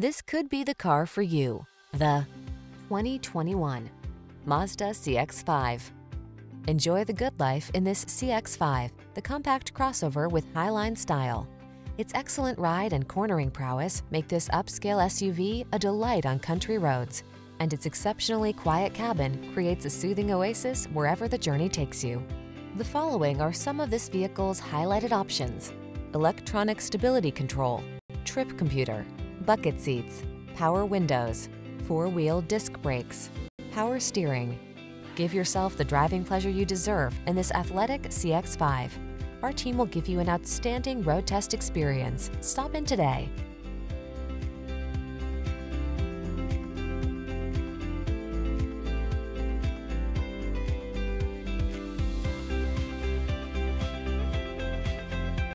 This could be the car for you. The 2021 Mazda CX-5. Enjoy the good life in this CX-5, the compact crossover with highline style. Its excellent ride and cornering prowess make this upscale SUV a delight on country roads, and its exceptionally quiet cabin creates a soothing oasis wherever the journey takes you. The following are some of this vehicle's highlighted options: electronic stability control, trip computer, bucket seats, power windows, four-wheel disc brakes, power steering. Give yourself the driving pleasure you deserve in this athletic CX-5. Our team will give you an outstanding road test experience. Stop in today.